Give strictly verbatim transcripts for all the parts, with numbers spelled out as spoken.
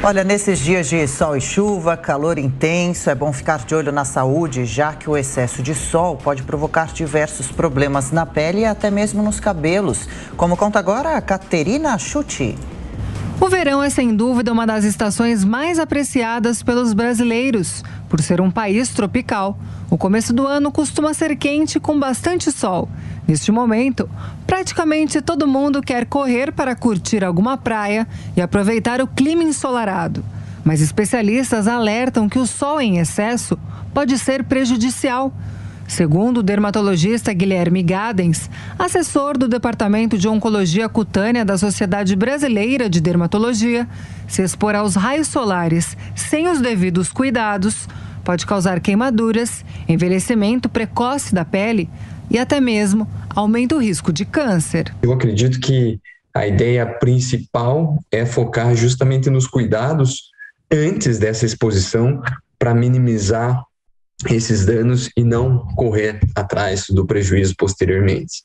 Olha, nesses dias de sol e chuva, calor intenso, é bom ficar de olho na saúde, já que o excesso de sol pode provocar diversos problemas na pele e até mesmo nos cabelos. Como conta agora a Catarina Chuti. O verão é sem dúvida uma das estações mais apreciadas pelos brasileiros, por ser um país tropical. O começo do ano costuma ser quente com bastante sol. Neste momento, praticamente todo mundo quer correr para curtir alguma praia e aproveitar o clima ensolarado. Mas especialistas alertam que o sol em excesso pode ser prejudicial. Segundo o dermatologista Guilherme Gadens, assessor do Departamento de Oncologia Cutânea da Sociedade Brasileira de Dermatologia, se expor aos raios solares sem os devidos cuidados pode causar queimaduras, envelhecimento precoce da pele e até mesmo aumenta o risco de câncer. Eu acredito que a ideia principal é focar justamente nos cuidados antes dessa exposição para minimizar esses danos e não correr atrás do prejuízo posteriormente.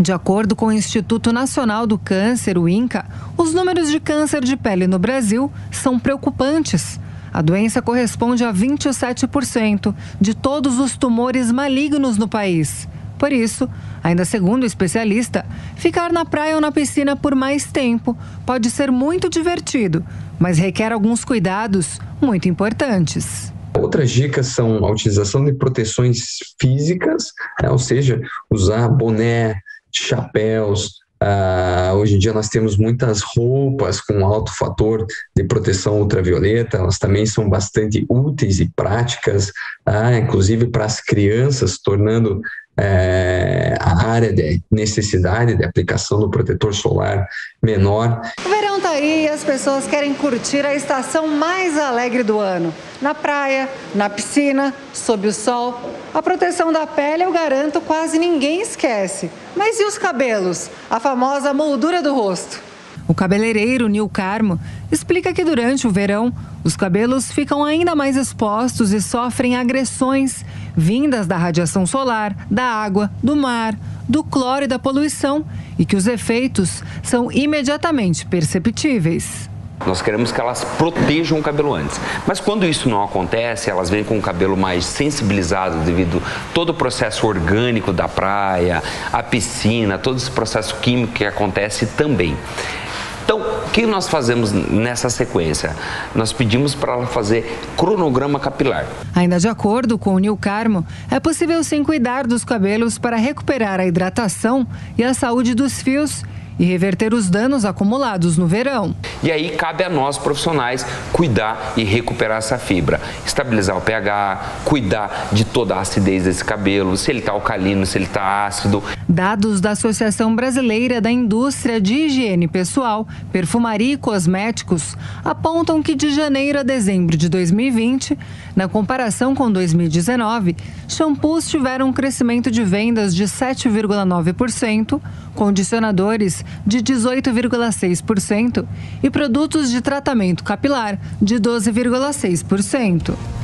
De acordo com o Instituto Nacional do Câncer, o INCA, os números de câncer de pele no Brasil são preocupantes. A doença corresponde a vinte e sete por cento de todos os tumores malignos no país. Por isso, ainda segundo o especialista, ficar na praia ou na piscina por mais tempo pode ser muito divertido, mas requer alguns cuidados muito importantes. Outras dicas são a utilização de proteções físicas, né? Ou seja, usar boné, chapéus. Ah, hoje em dia nós temos muitas roupas com alto fator de proteção ultravioleta, elas também são bastante úteis e práticas, ah, inclusive para as crianças, tornando É, a área de necessidade de aplicação do protetor solar menor. O verão tá aí e as pessoas querem curtir a estação mais alegre do ano. Na praia, na piscina, sob o sol. A proteção da pele, eu garanto, quase ninguém esquece. Mas e os cabelos? A famosa moldura do rosto. O cabeleireiro Nil Carmo explica que durante o verão, os cabelos ficam ainda mais expostos e sofrem agressões vindas da radiação solar, da água, do mar, do cloro e da poluição, e que os efeitos são imediatamente perceptíveis. Nós queremos que elas protejam o cabelo antes, mas quando isso não acontece, elas vêm com o cabelo mais sensibilizado devido a todo o processo orgânico da praia, a piscina, todo esse processo químico que acontece também. Então, o que nós fazemos nessa sequência? Nós pedimos para ela fazer cronograma capilar. Ainda de acordo com o Nil Carmo, é possível sim cuidar dos cabelos para recuperar a hidratação e a saúde dos fios e reverter os danos acumulados no verão. E aí cabe a nós, profissionais, cuidar e recuperar essa fibra, estabilizar o pH, cuidar de toda a acidez desse cabelo, se ele está alcalino, se ele está ácido. Dados da Associação Brasileira da Indústria de Higiene Pessoal, Perfumaria e Cosméticos apontam que de janeiro a dezembro de dois mil e vinte, na comparação com dois mil e dezenove, shampoos tiveram um crescimento de vendas de sete vírgula nove por cento, condicionadores de dezoito vírgula seis por cento e produtos de tratamento capilar de doze vírgula seis por cento.